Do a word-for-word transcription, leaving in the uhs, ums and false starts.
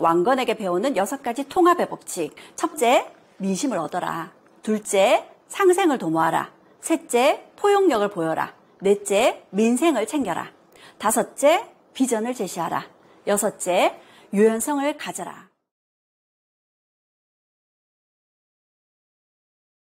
왕건에게 배우는 여섯 가지 통합의 법칙. 첫째, 민심을 얻어라. 둘째, 상생을 도모하라. 셋째, 포용력을 보여라. 넷째, 민생을 챙겨라. 다섯째, 비전을 제시하라. 여섯째, 유연성을 가져라.